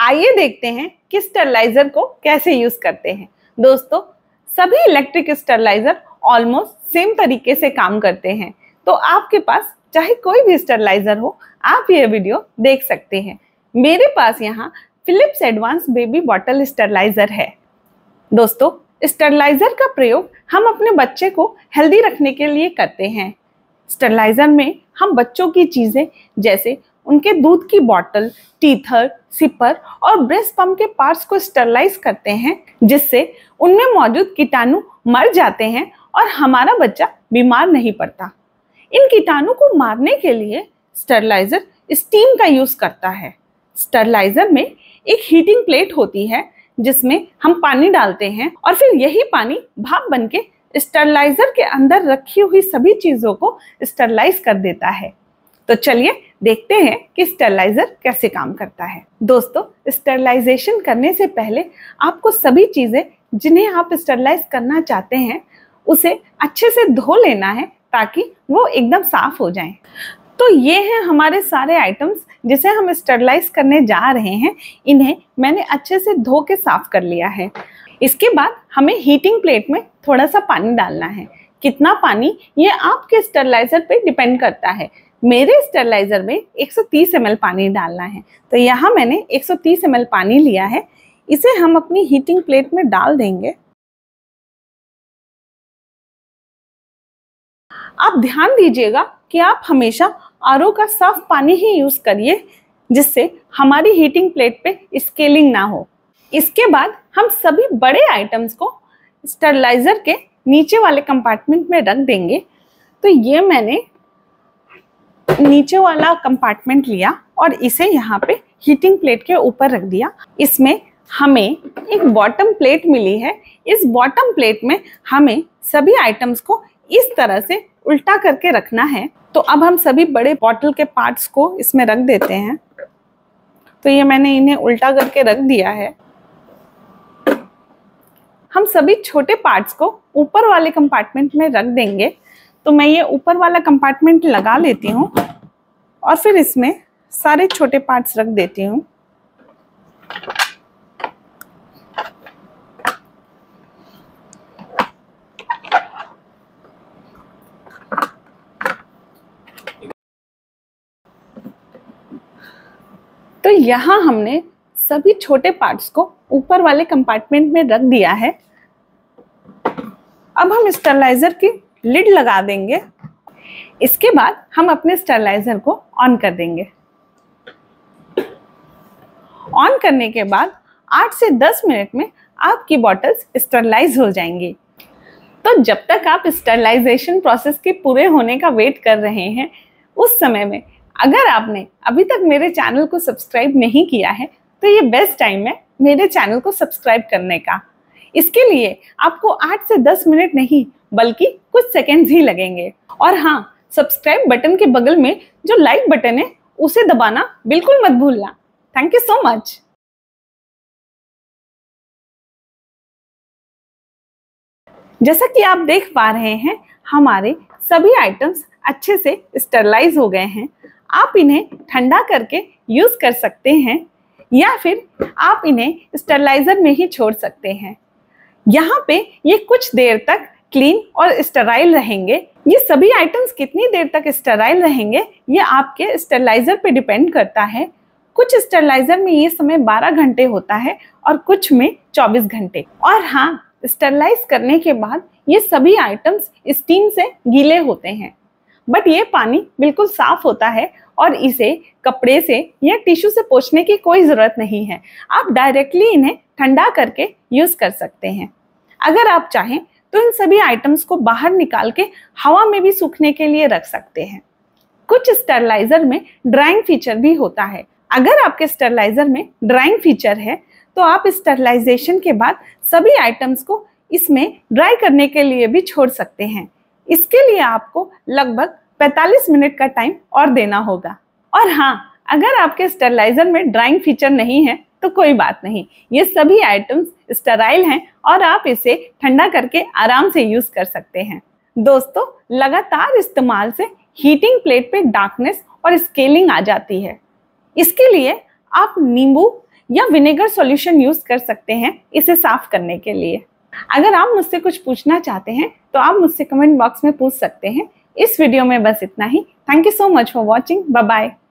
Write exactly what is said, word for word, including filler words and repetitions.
आइए देखते हैं कि स्टरलाइजर को कैसे यूज करते हैं। दोस्तों, सभी इलेक्ट्रिक स्टरलाइजर ऑलमोस्ट सेम तरीके से काम करते हैं, तो आपके पास चाहे कोई भी स्टरलाइजर हो, आप ये वीडियो देख सकते हैं। मेरे पास यहाँ Philips advance baby bottle steriliser है। दोस्तों, स्टरलाइजर का प्रयोग हम अपने बच्चे को हेल्दी रखने के लिए करते हैं। स्टरलाइजर में हम बच्चों की चीज़ें जैसे उनके दूध की बॉटल, टीथर, सिपर और ब्रेस्ट पंप के पार्ट्स को स्टरलाइज करते हैं, जिससे उनमें मौजूद कीटाणु मर जाते हैं और हमारा बच्चा बीमार नहीं पड़ता। इन कीटाणु को मारने के लिए स्टरलाइजर स्टीम का यूज़ करता है। स्टरलाइजर में एक हीटिंग प्लेट होती है, जिसमें हम पानी डालते हैं और फिर यही पानी भाप बनके स्टरलाइजर के अंदर रखी हुई सभी चीज़ों को स्टरलाइज कर देता है। तो चलिए देखते हैं कि स्टरलाइजर कैसे काम करता है। दोस्तों, स्टरलाइजेशन करने से पहले आपको सभी चीज़ें जिन्हें आप स्टरलाइज करना चाहते हैं उसे अच्छे से धो लेना है, ताकि वो एकदम साफ हो जाएं। तो ये हैं हमारे सारे आइटम्स जिसे हम स्टरलाइज करने जा रहे हैं। इन्हें मैंने अच्छे से धो के साफ कर लिया है। इसके बाद हमें हीटिंग प्लेट में थोड़ा सा पानी डालना है। कितना पानी, ये आपके स्टरलाइजर पे डिपेंड करता है। मेरे स्टरलाइजर में एक सौ तीस एम एल पानी डालना है, तो यहाँ मैंने एक सौ तीस एम एल पानी लिया है। इसे हम अपनी हीटिंग प्लेट में डाल देंगे। आप ध्यान दीजिएगा कि आप हमेशा आर ओ का साफ पानी ही यूज़ करिए, जिससे हमारी हीटिंग प्लेट पे स्केलिंग ना हो। इसके बाद हम सभी बड़े आइटम्स को स्टरलाइजर के नीचे वाले कंपार्टमेंट में रख देंगे। तो ये मैंने नीचे वाला कंपार्टमेंट लिया और इसे यहाँ पे हीटिंग प्लेट के ऊपर रख दिया। इसमें हमें एक बॉटम प्लेट मिली है। इस बॉटम प्लेट में हमें सभी आइटम्स को इस तरह से उल्टा करके रखना है। तो अब हम सभी बड़े बॉटल के पार्ट्स को इसमें रख देते हैं। तो ये मैंने इन्हें उल्टा करके रख दिया है। हम सभी छोटे पार्ट्स को ऊपर वाले कंपार्टमेंट में रख देंगे। तो मैं ये ऊपर वाला कंपार्टमेंट लगा लेती हूँ और फिर इसमें सारे छोटे पार्ट्स रख देती हूँ। तो यहाँ हमने सभी छोटे पार्ट्स को ऊपर वाले कंपार्टमेंट में रख दिया है। अब हम स्टरलाइजर की लिड लगा देंगे। इसके बाद हम अपने स्टरलाइजर को ऑन कर देंगे। ऑन करने के बाद आठ से दस मिनट में आपकी बॉटल्स स्टरलाइज हो जाएंगी। तो जब तक आप स्टरलाइजेशन प्रोसेस के पूरे होने का वेट कर रहे हैं, उस समय में अगर आपने अभी तक मेरे चैनल को सब्सक्राइब नहीं किया है, तो ये बेस्ट टाइम है मेरे चैनल को सब्सक्राइब करने का। इसके लिए आपको आठ से दस मिनट नहीं बल्कि कुछ सेकंड्स ही लगेंगे। और हाँ, सब्सक्राइब बटन के बगल में जो लाइक बटन है उसे दबाना बिल्कुल मत भूलना। Thank you so much. जैसा कि आप देख पा रहे हैं, हमारे सभी आइटम्स अच्छे से स्टरलाइज हो गए हैं। आप इन्हें ठंडा करके यूज़ कर सकते हैं या फिर आप इन्हें स्टरलाइजर में ही छोड़ सकते हैं। यहाँ पे ये कुछ देर तक क्लीन और स्टराइल रहेंगे। ये सभी आइटम्स कितनी देर तक स्टराइल रहेंगे, ये आपके स्टरलाइजर पे डिपेंड करता है। कुछ स्टरलाइजर में ये समय बारह घंटे होता है और कुछ में चौबीस घंटे। और हाँ, स्टरलाइज करने के बाद ये सभी आइटम्स स्टीम से गीले होते हैं, बट ये पानी बिल्कुल साफ होता है और इसे कपड़े से या टिश्यू से पोंछने की कोई ज़रूरत नहीं है। आप डायरेक्टली इन्हें ठंडा करके यूज़ कर सकते हैं। अगर आप चाहें तो इन सभी आइटम्स को बाहर निकाल के हवा में भी सूखने के लिए रख सकते हैं। कुछ स्टरलाइजर में ड्राइंग फीचर भी होता है। अगर आपके स्टरलाइजर में ड्राइंग फीचर है, तो आप स्टरलाइजेशन के बाद सभी आइटम्स को इसमें ड्राई करने के लिए भी छोड़ सकते हैं। इसके लिए आपको लगभग पैंतालीस मिनट का टाइम और देना होगा। और हाँ, अगर आपके स्टरलाइजर में ड्राइंग फीचर नहीं है तो कोई बात नहीं, ये सभी आइटम्स स्टराइल हैं और आप इसे ठंडा करके आराम से यूज़ कर सकते हैं। दोस्तों, लगातार इस्तेमाल से हीटिंग प्लेट पे डार्कनेस और स्केलिंग आ जाती है। इसके लिए आप नींबू या विनेगर सॉल्यूशन यूज कर सकते हैं इसे साफ करने के लिए। अगर आप मुझसे कुछ पूछना चाहते हैं तो आप मुझसे कमेंट बॉक्स में पूछ सकते हैं। इस वीडियो में बस इतना ही। Thank you so much for watching. Bye bye.